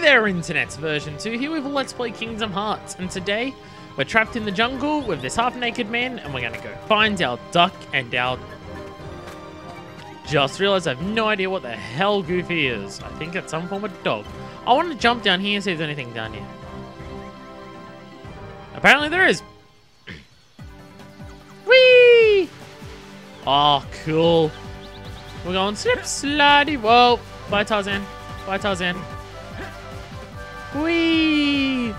Hello there, Internet's version 2 here with Let's Play Kingdom Hearts, and today we're trapped in the jungle with this half-naked man and we're gonna go find our duck and our... Just realized I have no idea what the hell Goofy is. I think it's some form of dog. I want to jump down here and see if there's anything down here. Apparently there is. Whee! Oh, cool. We're going slip, slidey. Whoa. Bye, Tarzan. Bye, Tarzan. Whee!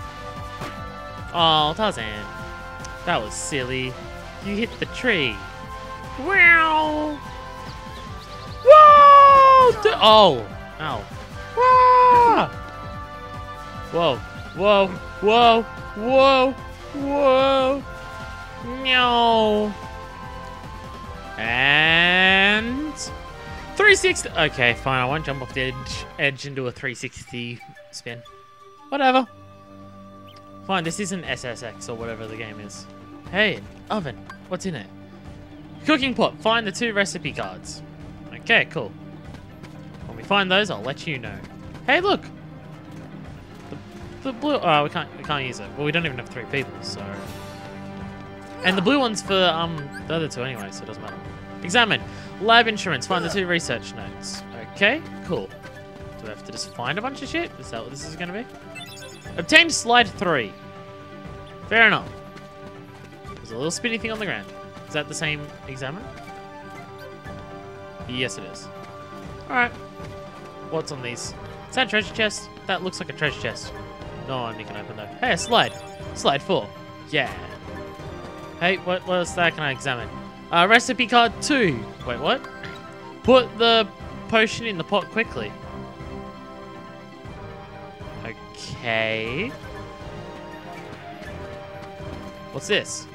Oh, Tarzan. That was silly. You hit the tree. Wow! Whoa! Oh! Ow. Whoa! Whoa. Whoa. Whoa. Whoa. Whoa. No. And... 360. Okay, fine. I won't jump off the edge into a 360 spin. Whatever. Fine, this isn't SSX or whatever the game is. Hey, oven. What's in it? Cooking pot. Find the 2 recipe cards. Okay, cool. When we find those, I'll let you know. Hey, look. The blue. Oh, we can't use it. Well, we don't even have 3 people, so. And the blue one's for the other 2 anyway, so it doesn't matter. Examine. Lab insurance. Find the 2 research notes. Okay, cool. Do I have to just find a bunch of shit? Is that what this is going to be? Obtain slide 3. Fair enough. There's a little spinny thing on the ground. Is that the same examine? Yes, it is. Alright. What's on these? Is that a treasure chest? That looks like a treasure chest. No, I'm not gonna open that. Hey, a slide. Slide 4. Yeah. Hey, what else that can I examine? Recipe card 2. Wait, what? Put the potion in the pot quickly. Okay. What's this?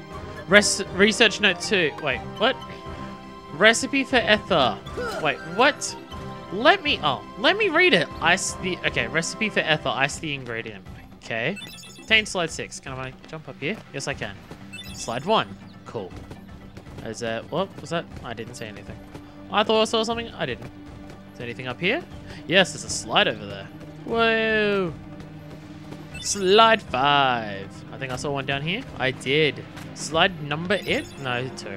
Research note 2. Wait, what? Recipe for ether. Wait, what? Let me read it. Okay, recipe for ether. Ice the ingredient. Okay. Obtain slide 6. Can I jump up here? Yes, I can. Slide 1. Cool. Is that, what was that? I didn't see anything. I thought I saw something. I didn't. Is there anything up here? Yes, there's a slide over there. Whoa. Slide 5. I think I saw one down here. I did. Slide number 8? No, 2.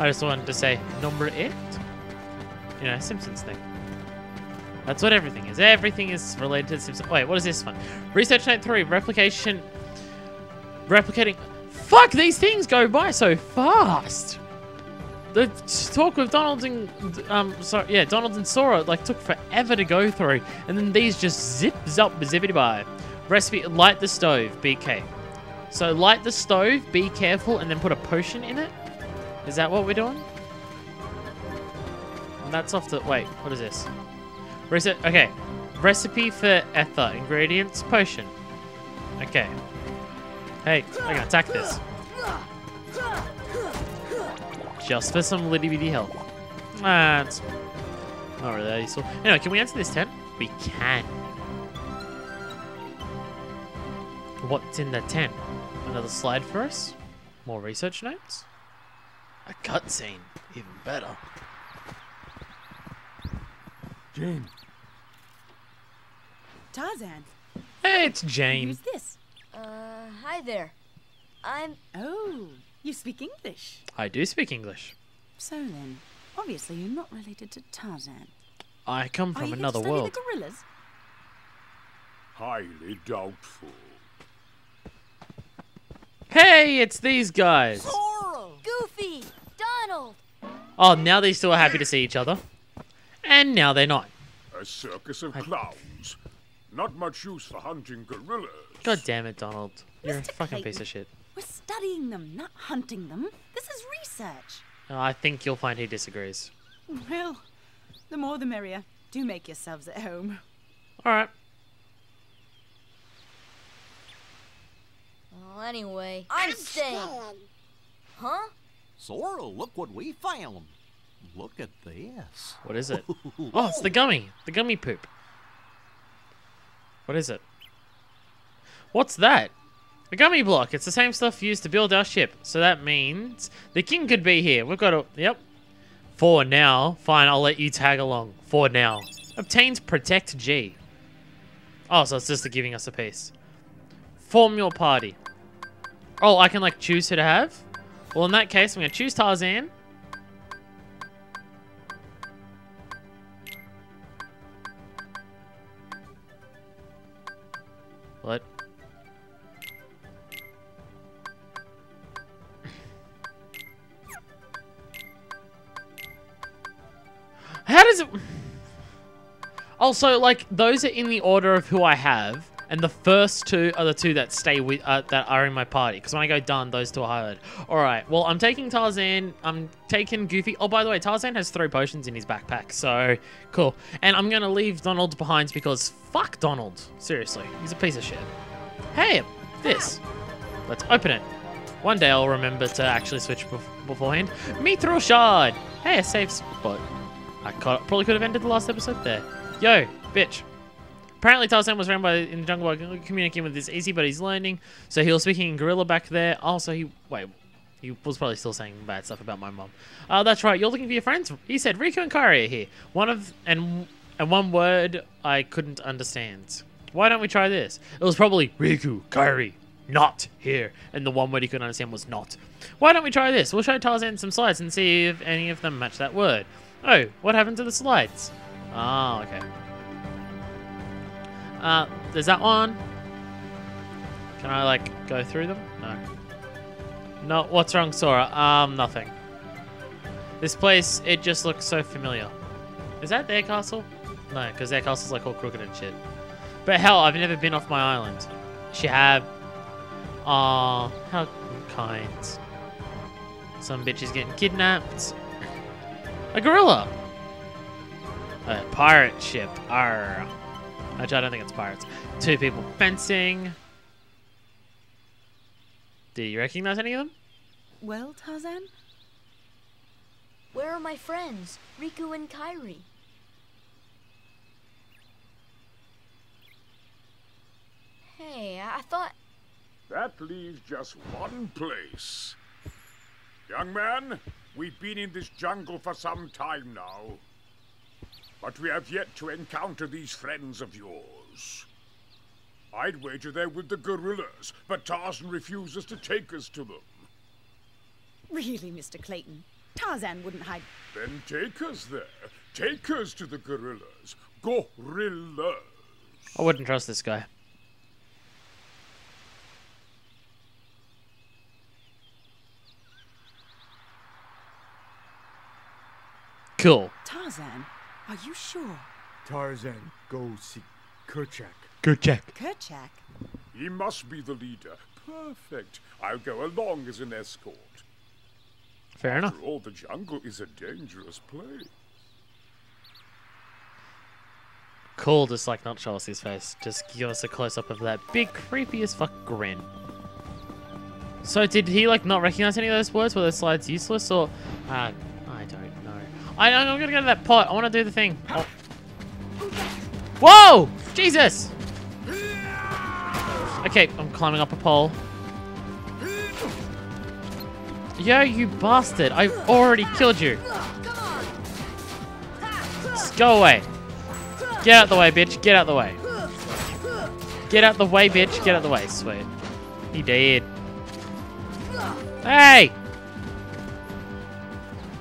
I just wanted to say number 8. You know, Simpsons thing. That's what everything is. Everything is related to Simpsons. Wait, what is this one? Research note 3. Replication. Replicating. Fuck, these things go by so fast. The talk with Donald and Donald and Sora like took forever to go through, and then these just zips up zippity by. Recipe: light the stove. BK. So light the stove. Be careful, and then put a potion in it. Is that what we're doing? And that's off the. Wait, what is this? Okay, recipe for ether ingredients potion. Okay. Hey, I can attack this. Just for some litty bitty help. That's not really that useful. Anyway, can we enter this tent? We can. What's in the tent? Another slide for us? More research notes? A cutscene. Even better. Jane. Tarzan. Hey, it's Jane. Who's this? Hi there. Oh, you speak English? I do speak English. So then, obviously you're not related to Tarzan. I come from another world. Are you here to study the gorillas? Highly doubtful. Hey, it's these guys. Sora, Goofy, Donald. Oh, now they still are happy to see each other. And now they're not. A circus of clowns. Not much use for hunting gorillas. God damn it, Donald. You're a fucking piece of shit. We're studying them, not hunting them. This is research. Oh, I think you'll find he disagrees. Well, the more the merrier. Do make yourselves at home. Alright. Well, anyway, I'm staying. Huh? Sora, look what we found. Look at this. What is it? Oh, it's the gummy. The gummy poop. What is it? What's that? A gummy block. It's the same stuff used to build our ship. So that means the king could be here. We've got a... Yep. For now. Fine, I'll let you tag along. For now. Obtains Protect G. Oh, so it's just giving us a piece. Form your party. Oh, I can like choose who to have? Well, in that case, I'm going to choose Tarzan. What? How does it... Also, like, those are in the order of who I have, and the first two are the two that stay with that are in my party. Because when I go done, those two are highlighted. All right. Well, I'm taking Tarzan. I'm taking Goofy. Oh, by the way, Tarzan has 3 potions in his backpack, so cool. And I'm gonna leave Donald behind because fuck Donald. Seriously, he's a piece of shit. Hey, this. Let's open it. One day I'll remember to actually switch beforehand. Mithril shard. Hey, a safe spot. I probably could have ended the last episode there. Yo, bitch. Apparently Tarzan was ran by in the jungle by communicating with this easy, but he's learning. So he was speaking in gorilla back there. Also, he was probably still saying bad stuff about my mom. That's right. You're looking for your friends. He said Riku and Kairi are here. One word I couldn't understand. Why don't we try this? It was probably Riku, Kairi, not here. And the one word he couldn't understand was not. Why don't we try this? We'll show Tarzan some slides and see if any of them match that word. Oh, what happened to the slides? Oh, okay. There's that one. Can I, like, go through them? No. No, what's wrong, Sora? Nothing. This place, it just looks so familiar. Is that their castle? No, because their castle's, like, all crooked and shit. But hell, I've never been off my island. She had... Aw, how kind. Some bitch is getting kidnapped. A gorilla! A pirate ship. Arr. Actually, I don't think it's pirates. 2 people fencing. Do you recognize any of them? Well, Tarzan? Where are my friends, Riku and Kairi? Hey, I thought... That leaves just one place. Young man, we've been in this jungle for some time now. But we have yet to encounter these friends of yours. I'd wager they're with the gorillas, but Tarzan refuses to take us to them. Really, Mr. Clayton? Tarzan wouldn't hide... Then take us there. Take us to the gorillas. Gorillas. I wouldn't trust this guy. Cool. Tarzan? Are you sure? Tarzan, go see Kerchak. Kerchak. Kerchak? He must be the leader. Perfect. I'll go along as an escort. Fair enough. After all, the jungle is a dangerous place. Cool, just like not show us his face. Just give us a close-up of that big, creepy as fuck grin. So did he like not recognize any of those words? Were those slides useless or... I don't know. I'm gonna go to that pot. I want to do the thing. Oh. Whoa! Jesus! Okay, I'm climbing up a pole. Yo, you bastard! I already killed you. Just go away. Get out the way, bitch. Get out the way. Get out the way, bitch. Get out the way. Sweet. He did. Hey!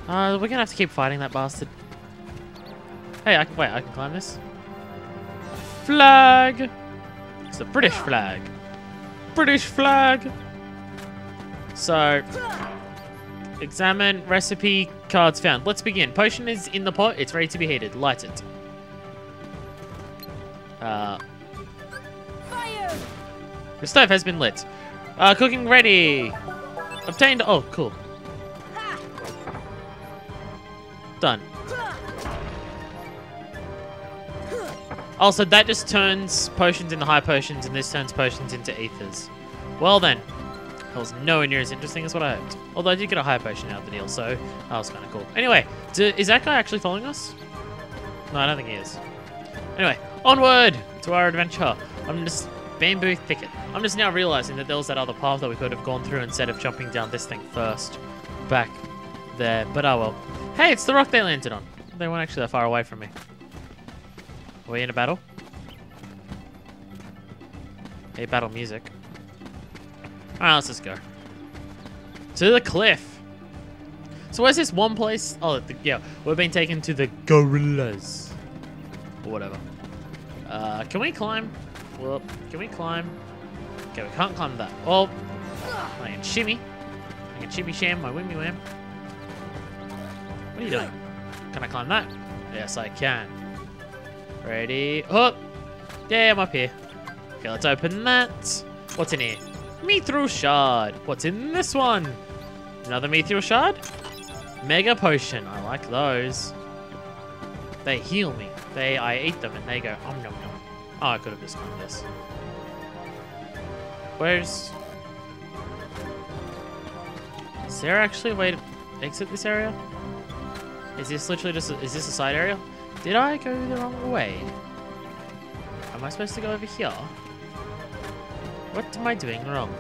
We're gonna have to keep fighting that bastard. Hey, I can climb this. Flag! It's the British flag. British flag! So, examine recipe cards found. Let's begin. Potion is in the pot. It's ready to be heated. Light it. Fire! The stove has been lit. Cooking ready. Obtained. Oh, cool. Done. Also, that just turns potions into high potions, and this turns potions into ethers. Well then, that was nowhere near as interesting as what I hoped. Although I did get a high potion out of the deal, so that was kind of cool. Anyway, is that guy actually following us? No, I don't think he is. Anyway, onward to our adventure. I'm just bamboo thicket. I'm just now realizing that there was that other path that we could have gone through instead of jumping down this thing first. Back there, but oh well. Hey, it's the rock they landed on. They weren't actually that far away from me. Are we in a battle? Hey, battle music. Alright, let's just go. To the cliff. So where's this one place? Oh, yeah. We're being taken to the gorillas. Or whatever. Can we climb? Well, can we climb? Okay, we can't climb that. Well, I can shimmy. I can shimmy sham my wimmy wham. What are you doing? Can I climb that? Yes, I can. Ready? Oh! Yeah, I'm up here. Okay, let's open that. What's in here? Mithril shard. What's in this one? Another mithril shard? Mega potion. I like those. They heal me. I eat them and they go om nom nom. Oh, I could have just done this. Where's... Is there actually a way to exit this area? Is this literally just... Is this a side area? Did I go the wrong way? Am I supposed to go over here? What am I doing wrong?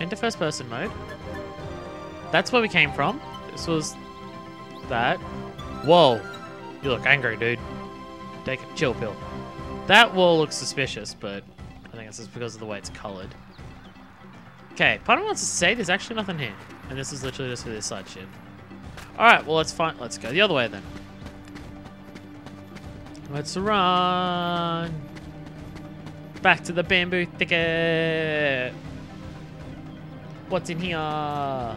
Enter first person mode. That's where we came from. This was that. Whoa. You look angry, dude. Take a chill pill. That wall looks suspicious, but I think it's just because of the way it's colored. Okay, part of me wants to say there's actually nothing here. And this is literally just for this side shit. Alright, well, let's go the other way then. Let's run. Back to the bamboo thicket. What's in here?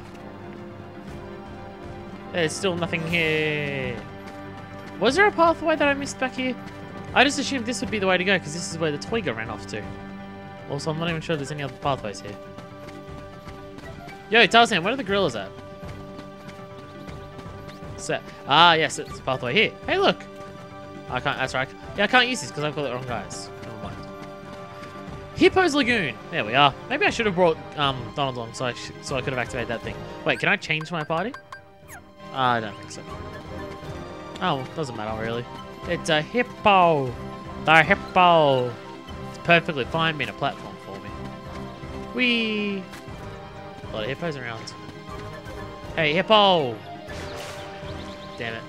There's still nothing here. Was there a pathway that I missed back here? I just assumed this would be the way to go because this is where the Twiga ran off to. Also, I'm not even sure there's any other pathways here. Yo, Tarzan, where are the gorillas at? So, ah, yes, it's a pathway here. Hey, look. I can't, that's right. Yeah, I can't use this because I've got the wrong guys. Never mind. Hippo's Lagoon. There we are. Maybe I should have brought Donald along so I could have activated that thing. Wait, can I change my party? I don't think so. Oh, doesn't matter really. It's a hippo. The hippo. It's perfectly fine being a platform for me. Whee. A lot of hippos around. Hey, hippo. Damn it.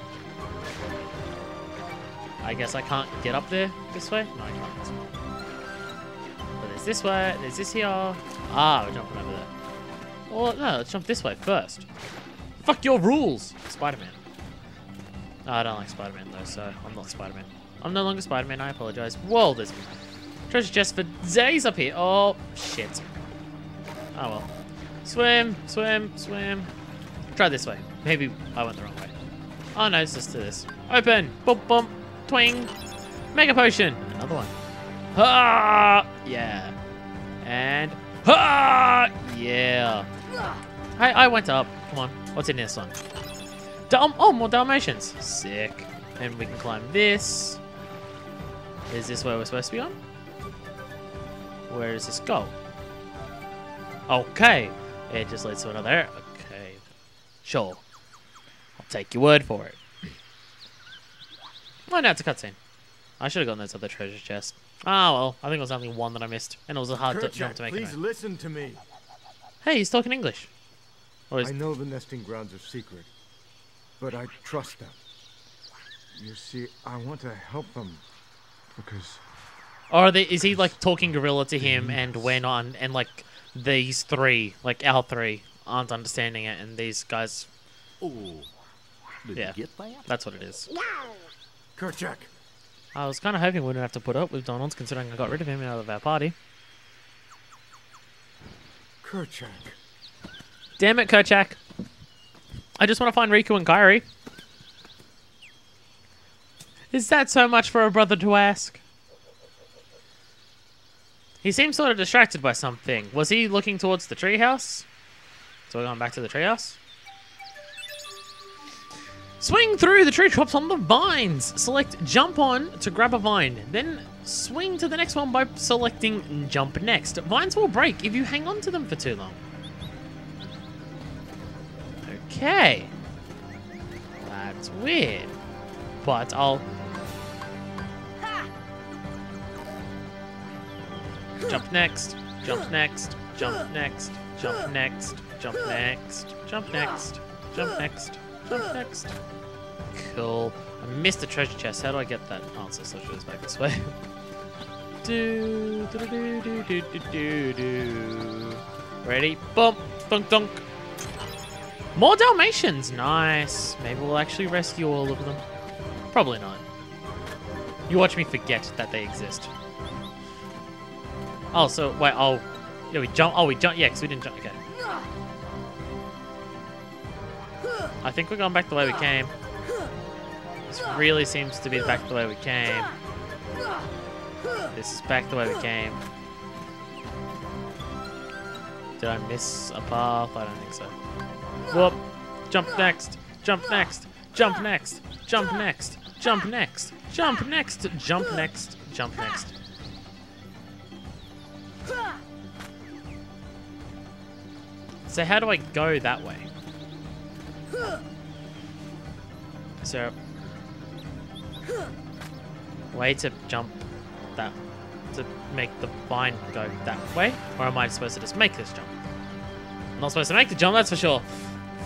I guess I can't get up there this way? No, I can't. But there's this way, there's this here. Ah, we're jumping over there. Well, no, let's jump this way first. Fuck your rules! Spider-Man. Oh, I don't like Spider-Man though, so I'm not Spider-Man. I'm no longer Spider-Man, I apologize. Whoa, there's treasure chest for days up here. Oh, shit. Oh well. Swim, swim, swim. Try this way. Maybe I went the wrong way. Oh no, it's just to this. Open! Boom, boom. Twing! Mega potion! Another one. Ha! Yeah. And... Ha! Yeah. I went up. Come on. What's in this one? Oh, more Dalmatians. Sick. And we can climb this. Is this where we're supposed to be on? Where does this go? Okay. It just leads to another area. Okay. Sure. I'll take your word for it. Oh, no, it's a cutscene. I should have gotten those other treasure chests. Ah, well, I think it was only one that I missed. And it was a hard jump to make it. Please listen to me. Hey, he's talking English. I know the nesting grounds are secret, but I trust them. You see, I want to help them because... Or is he, like, talking gorilla to him and we're not... And, like, these three, like, our three aren't understanding it and these guys... Ooh. Yeah, that's what it is. Kerchak. I was kind of hoping we wouldn't have to put up with Donald, considering I got rid of him out of our party. Kerchak. Damn it, Kerchak. I just want to find Riku and Kairi. Is that so much for a brother to ask? He seems sort of distracted by something. Was he looking towards the treehouse? So we're going back to the treehouse? Swing through the tree tops on the vines. Select jump on to grab a vine. Then swing to the next one by selecting jump next. Vines will break if you hang on to them for too long. Okay. That's weird. But I'll... Jump next. Jump next. Jump next. Jump next. Jump next. Jump next. Jump next. Jump next. Jump next. Cool. I missed the treasure chest. How do I get that? Oh, so let's go this way. do, do, do, do, do, do, do. Ready? Bump, dunk, dunk. More Dalmatians. Nice. Maybe we'll actually rescue all of them. Probably not. You watch me forget that they exist. Oh, so wait. Oh, yeah, we jump. Oh, we jump. Yeah, because we didn't jump. Okay. I think we're going back the way we came. This really seems to be back the way we came. This is back the way we came. Did I miss a path? I don't think so. Whoop! Jump next! Jump next! Jump next! Jump next! Jump next! Jump next! Jump next! Jump next! So how do I go that way? So... way to jump that... to make the vine go that way? Or am I supposed to just make this jump? I'm not supposed to make the jump, that's for sure.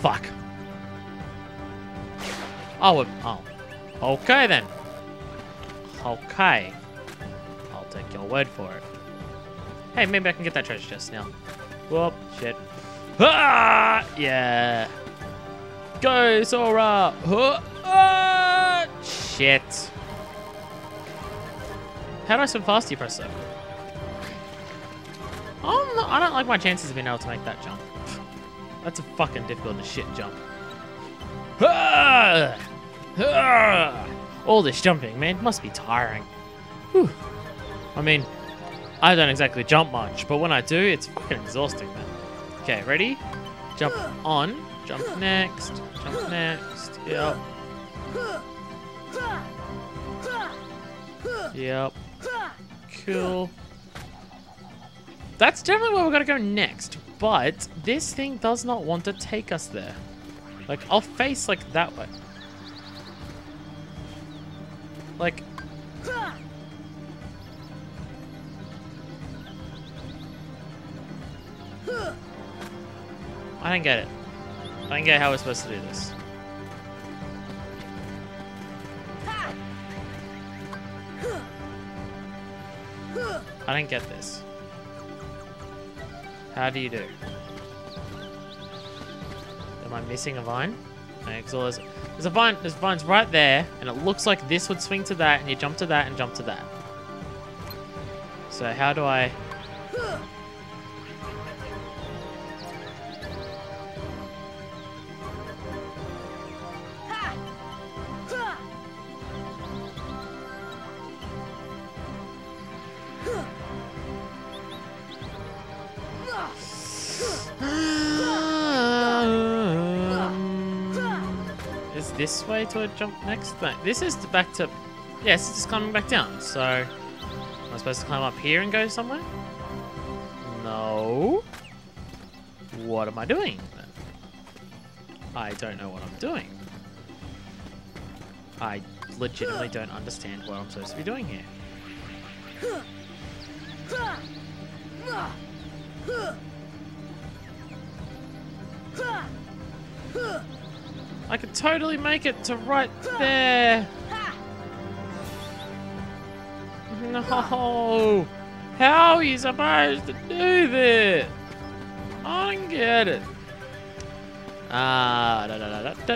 Fuck. Oh, oh. Okay then. Okay. I'll take your word for it. Hey, maybe I can get that treasure chest now. Whoop, shit. Ah! Yeah. Go, Sora! Ah! Shit. How do I swim fast? Do you press circle? I don't like my chances of being able to make that jump. That's a fucking difficult as shit jump. Ah! Ah! All this jumping, man, must be tiring. Whew. I mean, I don't exactly jump much, but when I do, it's fucking exhausting, man. Okay, ready? Jump on. Jump next. Jump next. Yep. Yep. Cool. That's definitely where we're gonna go next, but this thing does not want to take us there. Like, I'll face, like, that way. Like... I don't get it. I don't get how we're supposed to do this. I don't get this. How do you do? Am I missing a vine? There's a vine. There's vines right there, and it looks like this would swing to that, and you jump to that, and jump to that. So how do I... this way to a jump next thing. This is back to... yes, it's just climbing back down. So, am I supposed to climb up here and go somewhere? No. What am I doing? I don't know what I'm doing. I legitimately don't understand what I'm supposed to be doing here. I could totally make it to right there. No. How are you supposed to do this? I don't get it. I don't know what to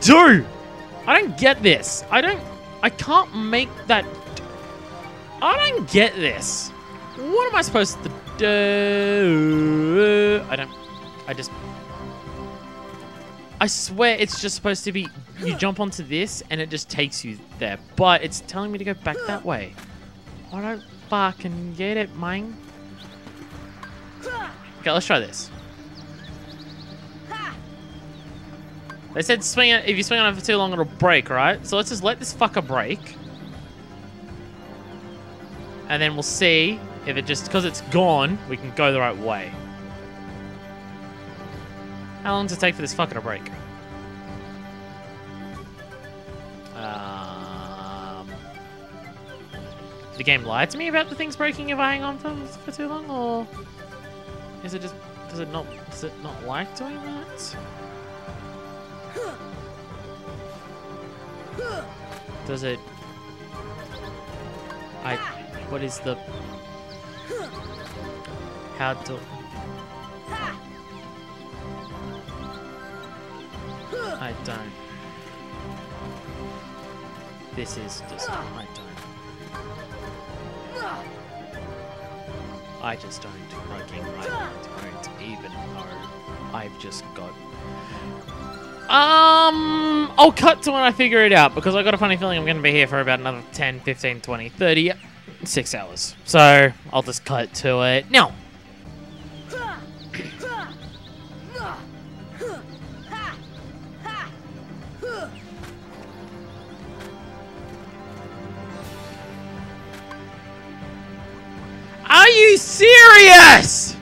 do. I don't get this. I can't make that. I don't get this. What am I supposed to do? I swear it's just supposed to be you jump onto this and it just takes you there, but it's telling me to go back that way. I don't fucking get it, man. Okay, let's try this. They said swing it, if you swing on it for too long, it'll break, right? So let's just let this fucker break. And then we'll see if it just, because it's gone, we can go the right way. How long does it take for this fucker to break? Did the game lie to me about the things breaking if I hang on for too long, or is it just does it not like doing that? Does it? What is the? How do? I don't. This is just, I don't. I just don't fucking don't even know. I've just got. I'll cut to when I figure it out, because I got a funny feeling I'm going to be here for about another 10, 15, 20, 30, 6 hours. So I'll just cut to it now. Are you serious?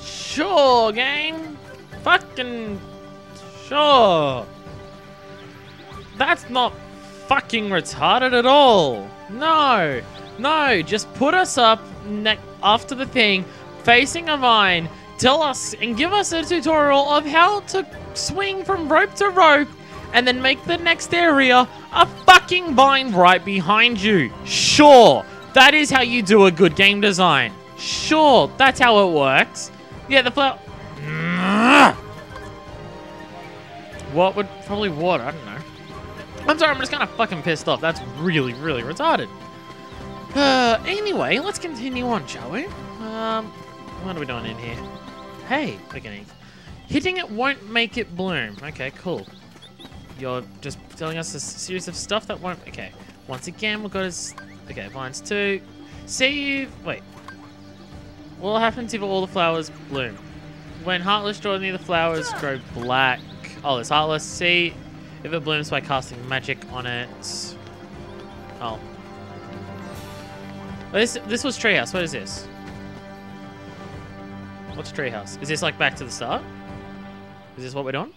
Sure, game. Fucking sure. That's not fucking retarded at all. No. No, just put us up after the thing, facing a vine, tell us and give us a tutorial of how to swing from rope to rope, and then make the next area a fucking vine right behind you. Sure, that is how you do a good game design. Sure, that's how it works. Yeah, the flower. What would probably water? I don't know. I'm sorry, I'm just kind of fucking pissed off. That's really, really retarded. Anyway, let's continue on, shall we? What are we doing in here? Hey, beginning. Hitting it won't make it bloom. Okay, cool. You're just telling us a series of stuff that won't. Okay, once again, we've got his. Okay, vines too. See you. Wait. What happens if all the flowers bloom? When heartless draw near, the flowers grow black. Oh, it's heartless. See if it blooms by casting magic on it. Oh. This was Treehouse. What is this? What's Treehouse? Is this like back to the start? Is this what we're doing?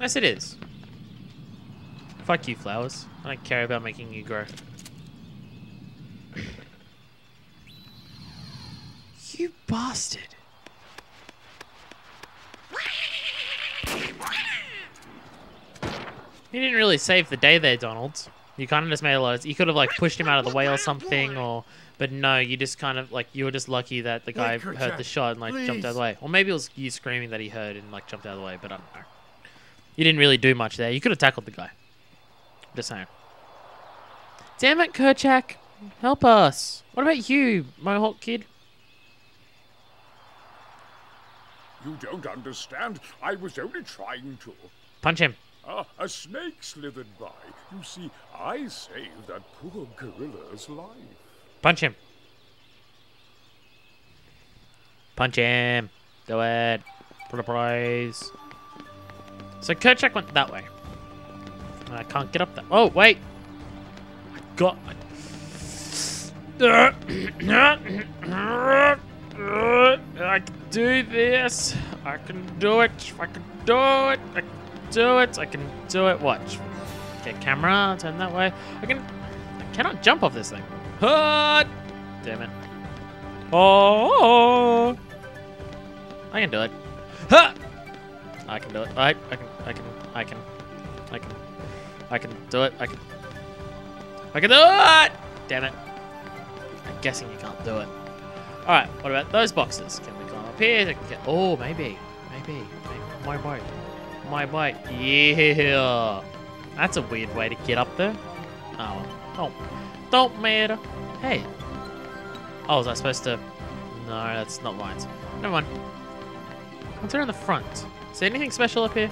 Yes, it is. Fuck you, flowers. I don't care about making you grow. You bastard. You didn't really save the day there, Donald. You kind of just made a lot of... You could have, like, pushed him out of the way or something, or... But no, you just kind of, like... You were just lucky that the guy heard the shot and, like, jumped out of the way. Or maybe it was you screaming that he heard and, like, jumped out of the way, but I don't know. You didn't really do much there. You could have tackled the guy. Just saying. Damn it, Kerchak. Help us. What about you, Mohawk kid? You don't understand. I was only trying to... Punch him. Ah, a snake slithered by. You see, I saved that poor gorilla's life. Punch him. Punch him. Do it. For a prize. So Kerchak went that way. And I can't get up that... Oh, wait. I got... I can do this. I can do it. I can do it. I can do it. I can do it. Watch. Get camera. Turn that way. I cannot jump off this thing. Hut. Damn it. Oh. I can do it. Huh. I can do it. I can do it. I can do it. Damn it. I'm guessing you can't do it. All right, what about those boxes? Can we climb up here? Oh, maybe. My bike. Yeah. That's a weird way to get up there. Oh, oh, don't matter. Hey. Oh, was I supposed to? No, that's not lines. Never mind. What's around the front? Is there anything special up here?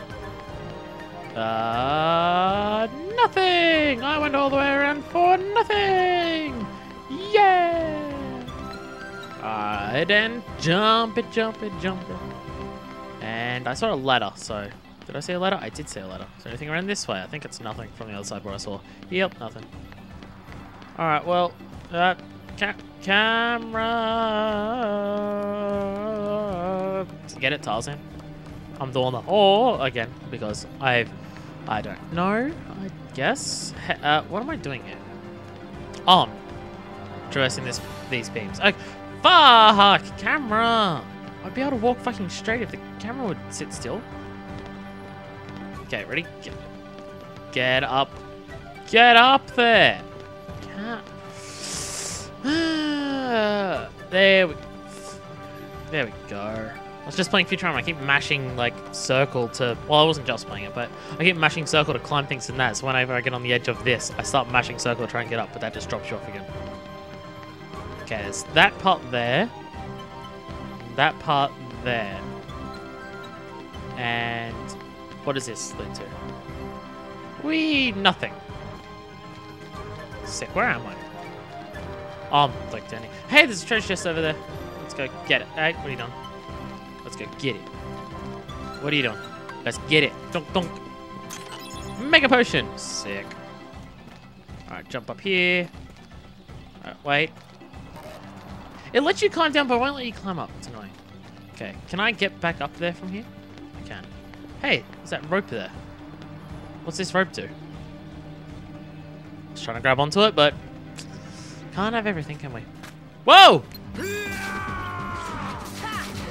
Nothing. I went all the way around for nothing. Yay. Alright, and jump it. And I saw a ladder, so Did I see a ladder? I did see a ladder. Is there anything around this way? I think it's nothing from the other side where I saw. Yep, nothing. Alright, well, camera. Get it, Tarzan? I'm doing the oh again because I don't know, I guess. What am I doing here? Oh, I'm traversing these beams. Okay, fuck, camera. I'd be able to walk fucking straight if the camera would sit still. Okay, ready? Get up. Get up there. There we go. I was just playing Future Armor. I keep mashing like circle to. Well, I wasn't just playing it, but I keep mashing circle to climb things and that. So whenever I get on the edge of this, I start mashing circle to try and get up, but that just drops you off again. Okay, there's that part there. That part there. And what does this lead to? Wee, nothing. Sick. Where am I? Oh, I'm like Danny. Hey, there's a treasure chest over there. Let's go get it. Hey, what are you doing? Let's go get it. What are you doing? Let's get it. Donk, donk. Mega potion. Sick. Alright, jump up here. Alright, wait. It lets you climb down, but it won't let you climb up. It's annoying. Okay, can I get back up there from here? I can. Hey, there's that rope there. What's this rope do? I was trying to grab onto it, but can't have everything, can we? Whoa!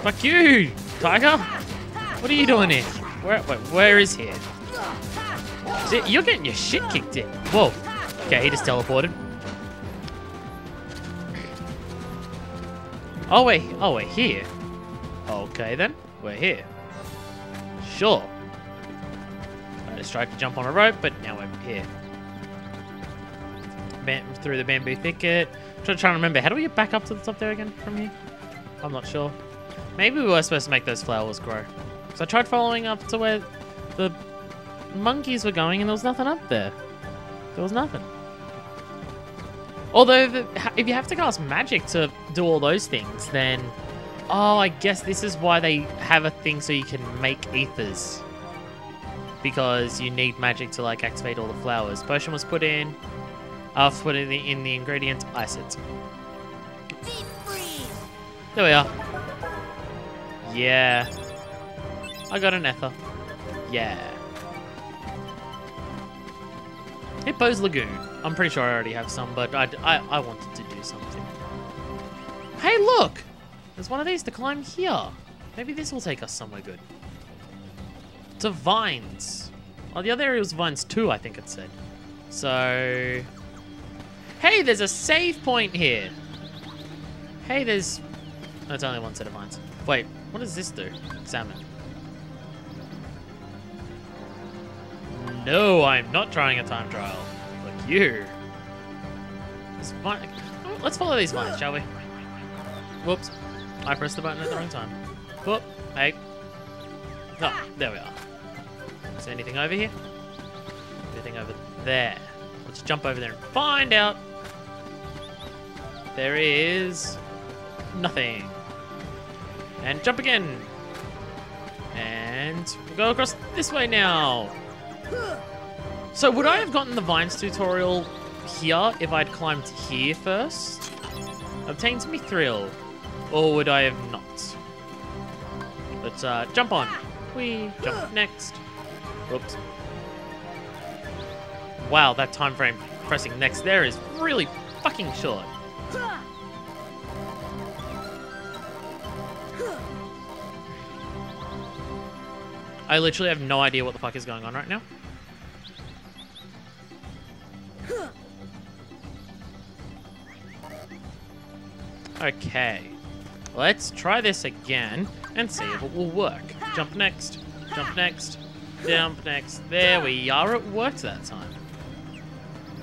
Fuck you, tiger! What are you doing here? Where is here? See, you're getting your shit kicked in. Whoa. Okay, he just teleported. Oh, we're here. Okay, then. We're here. Sure. I just tried to jump on a rope, but now we're here. Through the bamboo thicket. I'm trying to remember. How do we get back up to the top there again from here? I'm not sure. Maybe we were supposed to make those flowers grow. So I tried following up to where the monkeys were going and there was nothing up there. There was nothing. Although, if you have to cast magic to do all those things, then... Oh, I guess this is why they have a thing so you can make ethers. Because you need magic to, like, activate all the flowers. Potion was put in. After putting in the ingredients, ice it. Deep freeze. There we are. Yeah. I got an ether. Yeah. Hippo's Lagoon. I'm pretty sure I already have some, but I wanted to do something. Hey, look! There's one of these to climb here. Maybe this will take us somewhere good. To vines. Oh, the other area was vines too, I think it said. So... Hey, there's a save point here! Hey, there's... Oh, it's only one set of vines. Wait, what does this do? Examine. No, I'm not trying a time trial. Like you. Let's follow these vines, shall we? Whoops. I pressed the button at the wrong time. Whoop. Hey. Oh, there we are. Is there anything over here? Anything over there? Let's jump over there and find out. There is nothing. And jump again. And we'll go across this way now. So would I have gotten the vines tutorial here if I'd climbed here first? Obtains me thrill. Or would I have not? Let's jump on. Whee. Jump next. Whoops. Wow, that time frame pressing next there is really fucking short. I literally have no idea what the fuck is going on right now. Okay. Let's try this again and see if it will work. Jump next. Jump next. Jump next. There we are. It worked that time.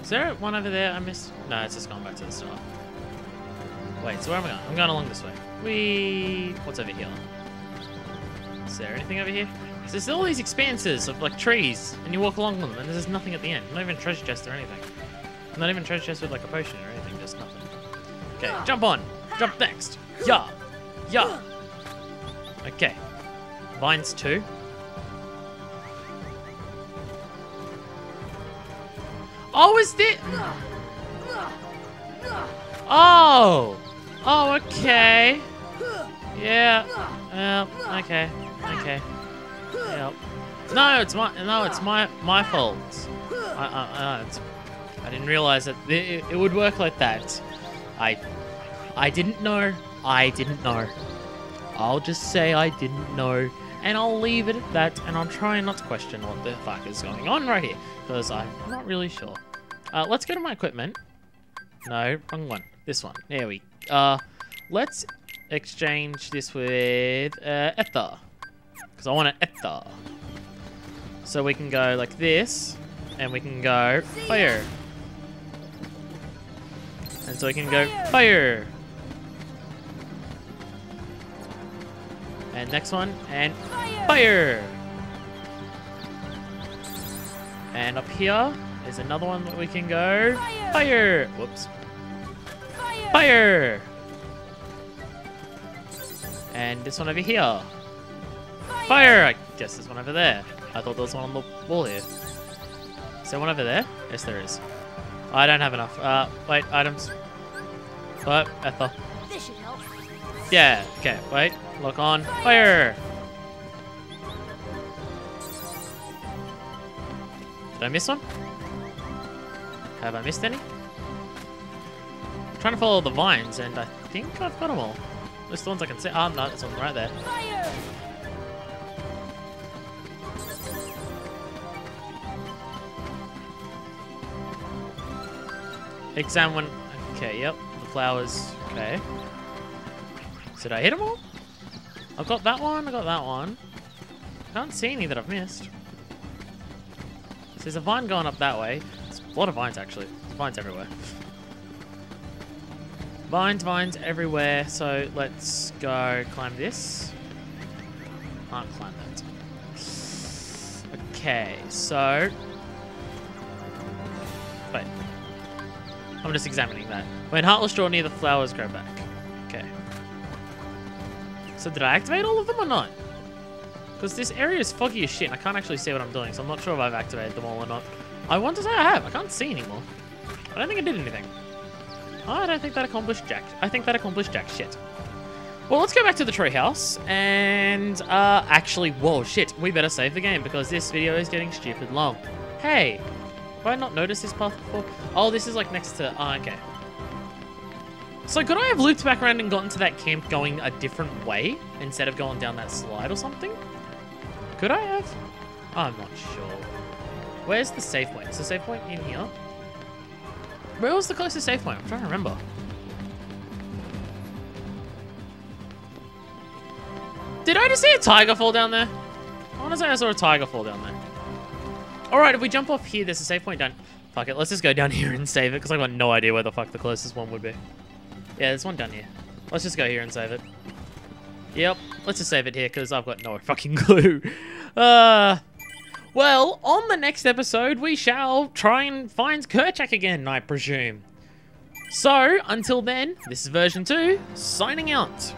Is there one over there I missed? No, it's just gone back to the start. Wait, so where am I going? I'm going along this way. Whee! What's over here? Is there anything over here? So there's all these expanses of like trees, and you walk along them, and there's nothing at the end. Not even a treasure chest or anything. Not even a treasure chest with like a potion or anything, just nothing. Okay, jump on! Jump next! Yeah! Yeah! Okay. Vines too. Oh, is this? Oh. Oh, okay. Yeah. Okay. Okay. Yep. No, it's my. No, it's my fault. I didn't realize that it would work like that. I didn't know. I didn't know. I'll just say I didn't know, and I'll leave it at that, and I'll try not to question what the fuck is going on right here, because I'm not really sure. Let's go to my equipment. No, wrong one. This one. There we go. Let's exchange this with ether, because I want an ether. So we can go like this, and we can go fire. And so we can go fire. And next one, and fire. And up here is another one that we can go fire. Whoops. Fire. And this one over here. Fire. I guess there's one over there. I thought there was one on the wall here. Is there one over there? Yes, there is. I don't have enough. Wait, items. What? Ether. This should help. Yeah, okay, wait. Lock on. Fire! Did I miss one? Have I missed any? I'm trying to follow the vines, and I think I've got them all. There's the ones I can see. Ah, oh, no, there's one right there. Fire! Examine. Okay, yep. The flowers. Okay. Did I hit them all? I've got that one. I got that one. I can't see any that I've missed. So there's a vine going up that way. There's a lot of vines, actually. There's vines everywhere. Vines everywhere. So let's go climb this. Can't climb that. Okay, so... Wait. I'm just examining that. When Heartless draw near, the flowers grow back. Okay. So did I activate all of them or not? Because this area is foggy as shit and I can't actually see what I'm doing, so I'm not sure if I've activated them all or not. I want to say I have. I can't see anymore. I don't think I did anything. I don't think that accomplished jack. I think that accomplished jack shit. Well, let's go back to the treehouse and actually, whoa, shit. We better save the game because this video is getting stupid long. Hey, have I not noticed this path before? Oh, this is like next to, okay. So could I have looped back around and gotten to that camp going a different way instead of going down that slide or something? Could I have? I'm not sure. Where's the safe point? Is the safe point in here? Where was the closest safe point? I'm trying to remember. Did I just see a tiger fall down there? I want to say I saw a tiger fall down there. All right, if we jump off here, there's a safe point down. Fuck it, let's just go down here and save it because I've got no idea where the fuck the closest one would be. Yeah, there's one down here. Let's just go here and save it. Yep, let's just save it here because I've got no fucking clue. Well, on the next episode, we shall try and find Kerchak again, I presume. So, until then, this is version 2, signing out.